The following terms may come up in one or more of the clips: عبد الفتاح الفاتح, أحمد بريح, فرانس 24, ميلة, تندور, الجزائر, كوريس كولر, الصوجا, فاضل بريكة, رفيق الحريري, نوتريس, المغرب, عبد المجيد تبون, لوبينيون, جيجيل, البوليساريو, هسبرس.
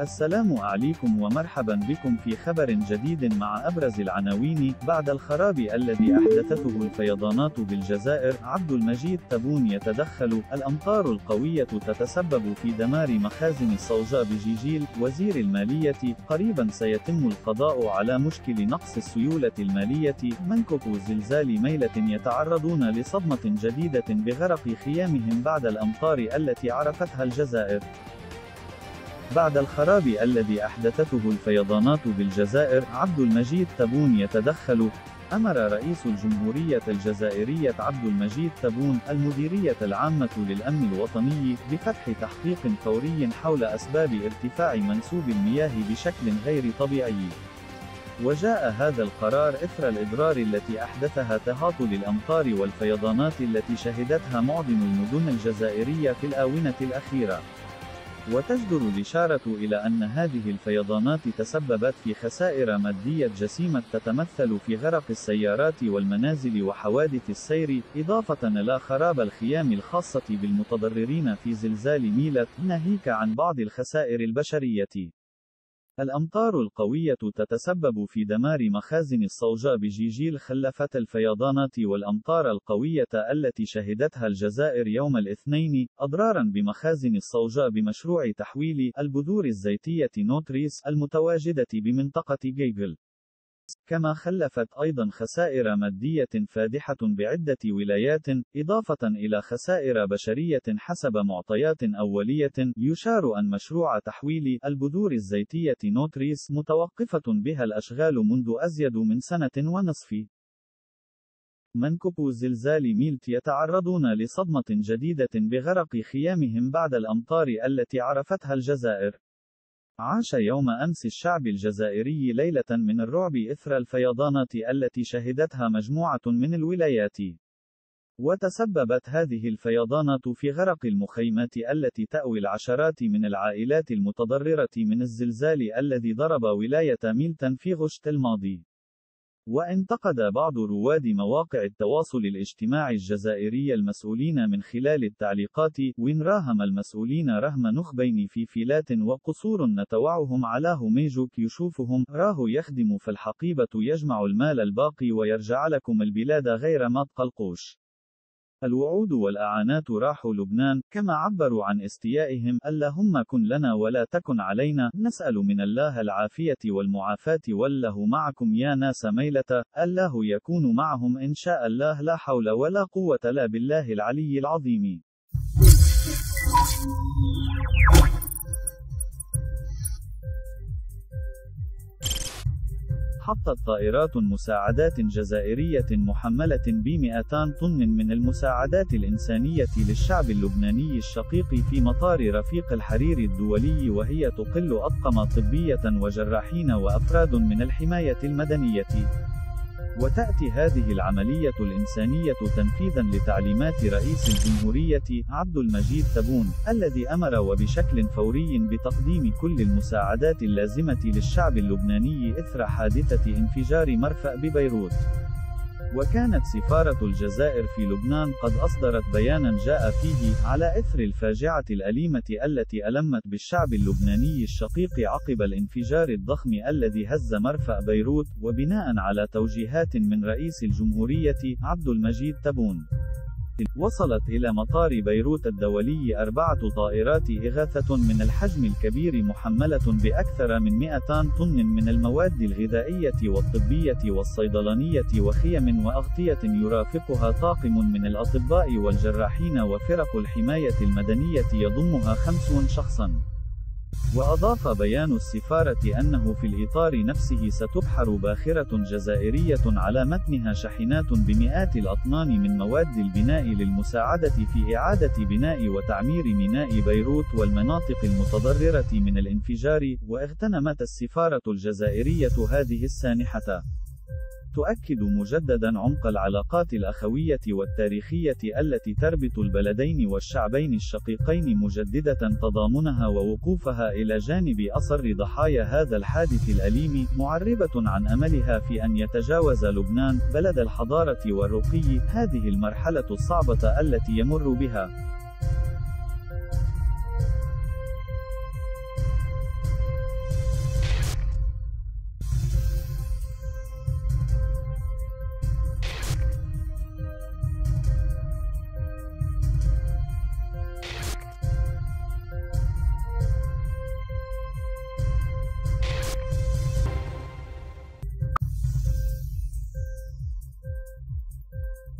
السلام عليكم ومرحبا بكم في خبر جديد مع أبرز العناوين. بعد الخراب الذي أحدثته الفيضانات بالجزائر، عبد المجيد تبون يتدخل. الأمطار القوية تتسبب في دمار مخازن الصوجة بجيجيل. وزير المالية: قريبا سيتم القضاء على مشكل نقص السيولة المالية. منكب زلزال ميلة يتعرضون لصدمة جديدة بغرق خيامهم بعد الأمطار التي عرفتها الجزائر. بعد الخراب الذي أحدثته الفيضانات بالجزائر، عبد المجيد تبون يتدخل. أمر رئيس الجمهورية الجزائرية عبد المجيد تبون المديرية العامة للأمن الوطني بفتح تحقيق فوري حول أسباب ارتفاع منسوب المياه بشكل غير طبيعي. وجاء هذا القرار إثر الإضرار التي أحدثها تهاطل الأمطار والفيضانات التي شهدتها معظم المدن الجزائرية في الآونة الأخيرة. وتجدر الإشارة إلى أن هذه الفيضانات تسببت في خسائر مادية جسيمة تتمثل في غرق السيارات والمنازل وحوادث السير، إضافة إلى خراب الخيام الخاصة بالمتضررين في زلزال ميلة، ناهيك عن بعض الخسائر البشرية. الأمطار القوية تتسبب في دمار مخازن الصوجة بجيجيل. خلفت الفيضانات والأمطار القوية التي شهدتها الجزائر يوم الاثنين أضراراً بمخازن الصوجة بمشروع تحويل البذور الزيتية نوتريس المتواجدة بمنطقة جيجيل. كما خلفت أيضاً خسائر مادية فادحة بعدة ولايات، إضافة إلى خسائر بشرية حسب معطيات أولية. يشار أن مشروع تحويل البذور الزيتية نوتريس متوقفة بها الأشغال منذ أزيد من سنة ونصف. منكب زلزال ميلة يتعرضون لصدمة جديدة بغرق خيامهم بعد الأمطار التي عرفتها الجزائر. عاش يوم أمس الشعب الجزائري ليلة من الرعب إثر الفيضانات التي شهدتها مجموعة من الولايات. وتسببت هذه الفيضانات في غرق المخيمات التي تأوي العشرات من العائلات المتضررة من الزلزال الذي ضرب ولاية ميلة في غشت الماضي. وانتقد بعض رواد مواقع التواصل الاجتماعي الجزائري المسؤولين من خلال التعليقات: وإن راهم المسؤولين رهم نخبين في فيلات وقصور نتوعهم على هميجك يشوفهم، راه يخدم فالحقيبة يجمع المال الباقي ويرجع لكم البلاد غير ما تقلقوش. الوعود والأعانات راحوا لبنان، كما عبروا عن استيائهم: اللهم كن لنا ولا تكن علينا، نسأل من الله العافية والمعافاة والله معكم يا ناس ميلة، الله يكون معهم إن شاء الله، لا حول ولا قوة إلا بالله العلي العظيم. حطت طائرات مساعدات جزائرية محملة ب200 طن من المساعدات الإنسانية للشعب اللبناني الشقيق في مطار رفيق الحريري الدولي، وهي تقل أطقم طبية وجراحين وأفراد من الحماية المدنية. وتأتي هذه العملية الإنسانية تنفيذا لتعليمات رئيس الجمهورية عبد المجيد تبون، الذي أمر وبشكل فوري بتقديم كل المساعدات اللازمة للشعب اللبناني إثر حادثة انفجار مرفأ ببيروت. وكانت سفارة الجزائر في لبنان قد أصدرت بيانا جاء فيه: على إثر الفاجعة الأليمة التي ألمت بالشعب اللبناني الشقيق عقب الانفجار الضخم الذي هز مرفأ بيروت، وبناء على توجيهات من رئيس الجمهورية عبد المجيد تبون، وصلت إلى مطار بيروت الدولي 4 طائرات إغاثة من الحجم الكبير محملة بأكثر من 200 طن من المواد الغذائية والطبية والصيدلانية وخيم وأغطية، يرافقها طاقم من الأطباء والجراحين وفرق الحماية المدنية يضمها 50 شخصاً. وأضاف بيان السفارة أنه في الإطار نفسه ستبحر باخرة جزائرية على متنها شاحنات بمئات الأطنان من مواد البناء للمساعدة في إعادة بناء وتعمير ميناء بيروت والمناطق المتضررة من الانفجار. واغتنمت السفارة الجزائرية هذه السانحة تؤكد مجددا عمق العلاقات الأخوية والتاريخية التي تربط البلدين والشعبين الشقيقين، مجددة تضامنها ووقوفها إلى جانب أصر ضحايا هذا الحادث الأليم، معربة عن أملها في أن يتجاوز لبنان بلد الحضارة والرقي هذه المرحلة الصعبة التي يمر بها.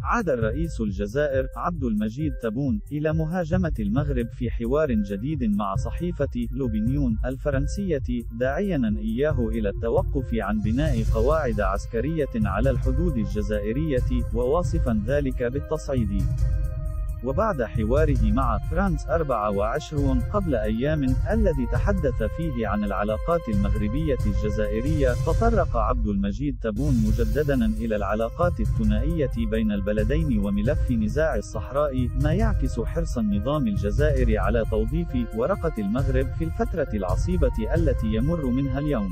عاد الرئيس الجزائر عبد المجيد تبون إلى مهاجمة المغرب في حوار جديد مع صحيفة لوبينيون الفرنسية، داعياً إياه إلى التوقف عن بناء قواعد عسكرية على الحدود الجزائرية، وواصفاً ذلك بالتصعيد. وبعد حواره مع فرانس 24 قبل أيام الذي تحدث فيه عن العلاقات المغربية الجزائرية، تطرق عبد المجيد تبون مجددا إلى العلاقات الثنائية بين البلدين وملف نزاع الصحراء، ما يعكس حرص النظام الجزائري على توظيف ورقة المغرب في الفترة العصيبة التي يمر منها اليوم.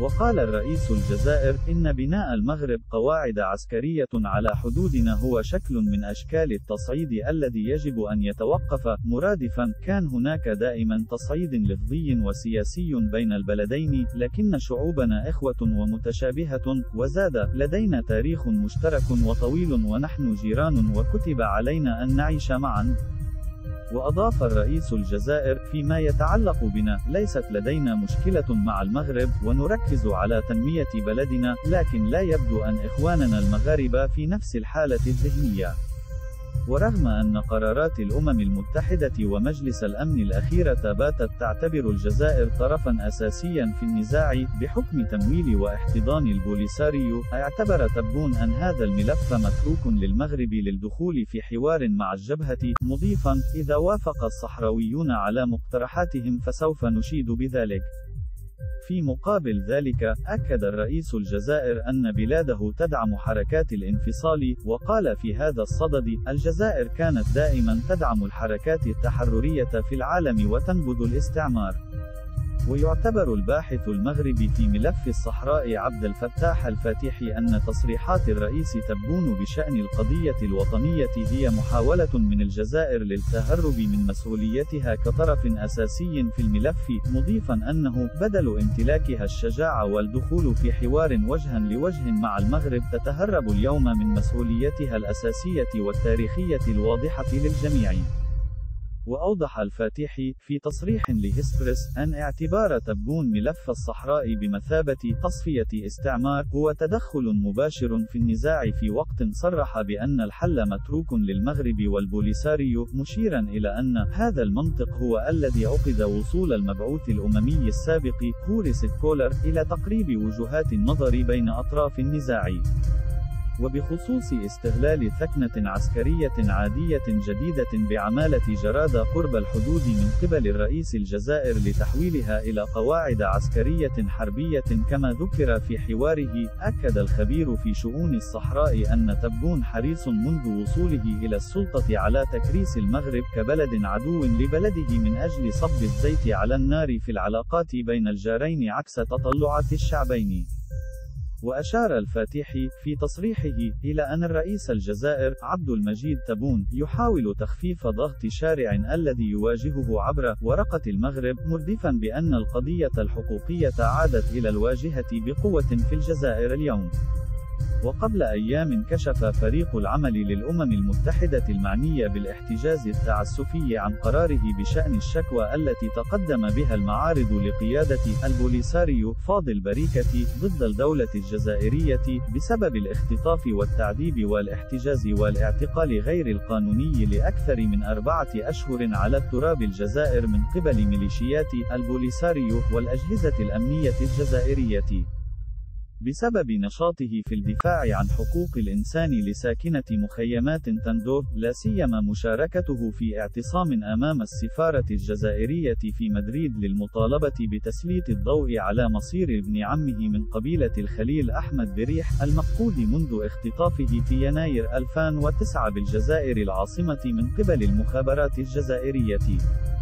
وقال الرئيس الجزائر إن بناء المغرب قواعد عسكرية على حدودنا هو شكل من أشكال التصعيد الذي يجب أن يتوقف، مرادفا كان هناك دائما تصعيد لفظي وسياسي بين البلدين، لكن شعوبنا إخوة ومتشابهة، وزاد لدينا تاريخ مشترك وطويل ونحن جيران وكتب علينا أن نعيش معا. وأضاف الرئيس الجزائر: فيما يتعلق بنا، ليست لدينا مشكلة مع المغرب ونركز على تنمية بلدنا، لكن لا يبدو أن إخواننا المغاربة في نفس الحالة الذهنية. ورغم أن قرارات الأمم المتحدة ومجلس الأمن الأخيرة باتت تعتبر الجزائر طرفاً أساسياً في النزاع بحكم تمويل واحتضان البوليساريو، اعتبر تبون أن هذا الملف متروك للمغرب للدخول في حوار مع الجبهة، مضيفاً: إذا وافق الصحراويون على مقترحاتهم فسوف نشيد بذلك. في مقابل ذلك، أكد الرئيس الجزائر أن بلاده تدعم حركات الانفصال، وقال في هذا الصدد: الجزائر كانت دائما تدعم الحركات التحررية في العالم وتنبذ الاستعمار. ويعتبر الباحث المغربي في ملف الصحراء عبد الفتاح الفاتح أن تصريحات الرئيس تبون بشأن القضية الوطنية هي محاولة من الجزائر للتهرب من مسؤوليتها كطرف أساسي في الملف، مضيفا أنه بدل امتلاكها الشجاعة والدخول في حوار وجها لوجه مع المغرب، تتهرب اليوم من مسؤوليتها الأساسية والتاريخية الواضحة للجميع. وأوضح الفاتحي في تصريح لهسبرس أن اعتبار تبون ملف الصحراء بمثابة تصفية استعمار هو تدخل مباشر في النزاع، في وقت صرح بأن الحل متروك للمغرب والبوليساريو، مشيرا إلى أن هذا المنطق هو الذي عقد وصول المبعوث الأممي السابق كوريس كولر إلى تقريب وجهات النظر بين أطراف النزاع. وبخصوص استغلال ثكنة عسكرية عادية جديدة بعمالة جرادة قرب الحدود من قبل الرئيس الجزائر لتحويلها إلى قواعد عسكرية حربية كما ذكر في حواره، أكد الخبير في شؤون الصحراء أن تبون حريص منذ وصوله إلى السلطة على تكريس المغرب كبلد عدو لبلده من أجل صب الزيت على النار في العلاقات بين الجارين عكس تطلعات الشعبين. وأشار الفاتحي في تصريحه إلى أن الرئيس الجزائر عبد المجيد تبون يحاول تخفيف ضغط شارع الذي يواجهه عبر ورقة المغرب، مردفا بأن القضية الحقوقية عادت إلى الواجهة بقوة في الجزائر اليوم. وقبل أيام كشف فريق العمل للأمم المتحدة المعنية بالاحتجاز التعسفي عن قراره بشأن الشكوى التي تقدم بها المعارض لقيادة البوليساريو فاضل بريكة ضد الدولة الجزائرية بسبب الاختطاف والتعذيب والاحتجاز والاعتقال غير القانوني لأكثر من 4 أشهر على تراب الجزائر من قبل ميليشيات البوليساريو والأجهزة الأمنية الجزائرية. بسبب نشاطه في الدفاع عن حقوق الإنسان لساكنة مخيمات تندور، لا سيما مشاركته في اعتصام أمام السفارة الجزائرية في مدريد للمطالبة بتسليط الضوء على مصير ابن عمه من قبيلة الخليل أحمد بريح المفقود منذ اختطافه في يناير 2009 بالجزائر العاصمة من قبل المخابرات الجزائرية.